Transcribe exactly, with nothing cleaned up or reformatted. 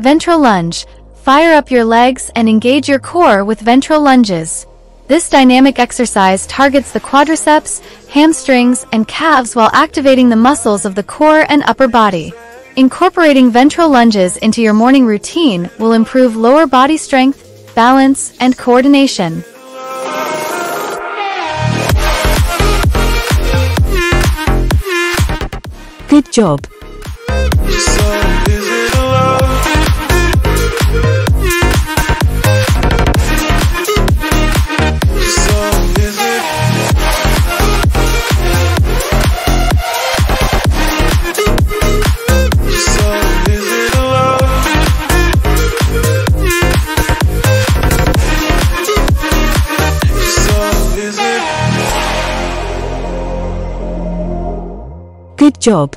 Ventral lunge. Fire up your legs and engage your core with ventral lunges. This dynamic exercise targets the quadriceps, hamstrings, and calves while activating the muscles of the core and upper body. Incorporating ventral lunges into your morning routine will improve lower body strength, balance, and coordination. Good job! Good job.